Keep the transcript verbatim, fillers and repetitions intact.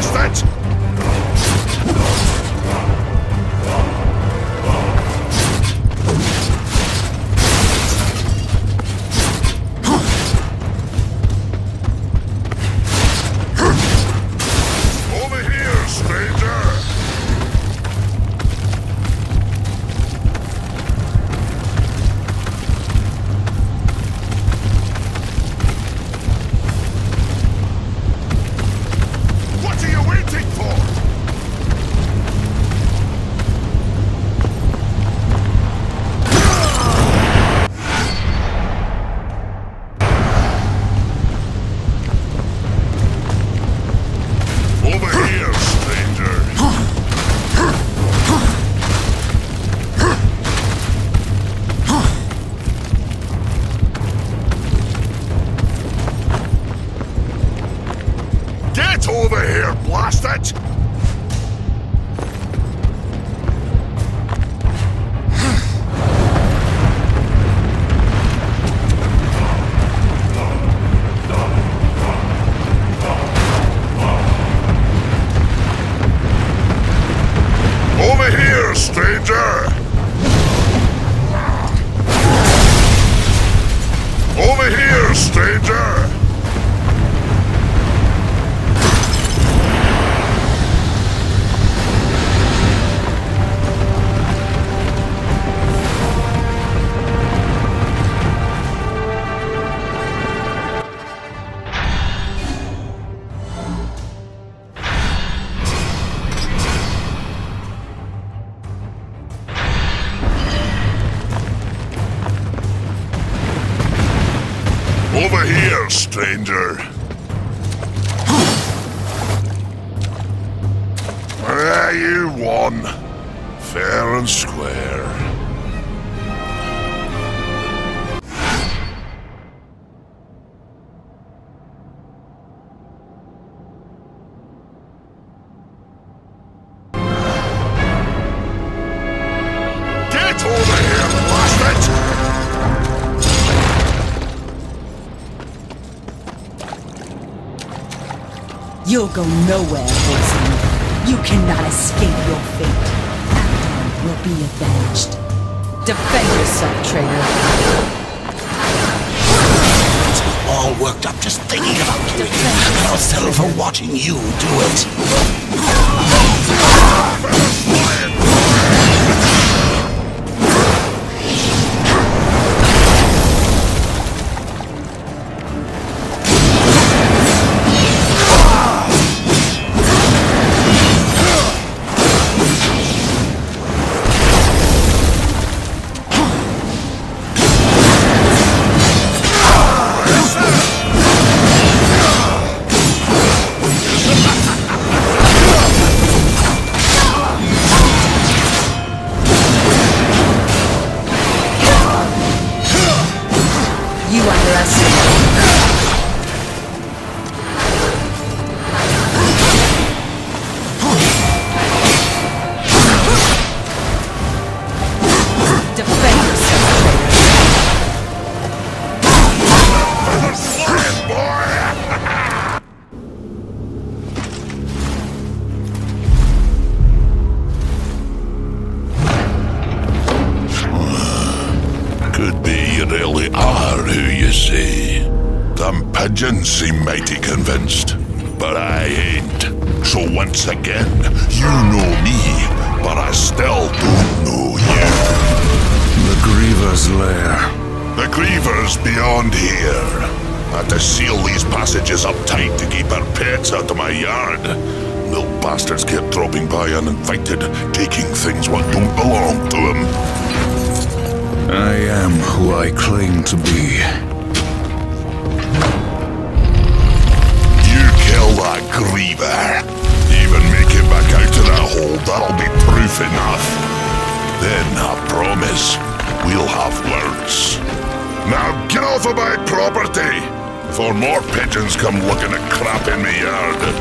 bastards! Over here, blast it! Over here, stranger! Over here, stranger! Over here, stranger! Ah, you won! Fair and square. You'll go nowhere, Hazen. You cannot escape your fate. Abdon will be avenged. Defend yourself, traitor. All worked up just thinking about doing it. I'll settle for watching you do it. Some pigeons seem mighty convinced, but I ain't. So once again, you know me, but I still don't know you. The Griever's lair. The Griever's beyond here. I had to seal these passages up tight to keep our pets out of my yard. Little bastards kept dropping by uninvited, taking things what don't belong to them. I am who I claim to be. That Griever. Even make it back out of that hole, that'll be proof enough. Then I promise we'll have words. Now get off of my property before more pigeons come looking at crap in my yard.